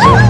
Yeah!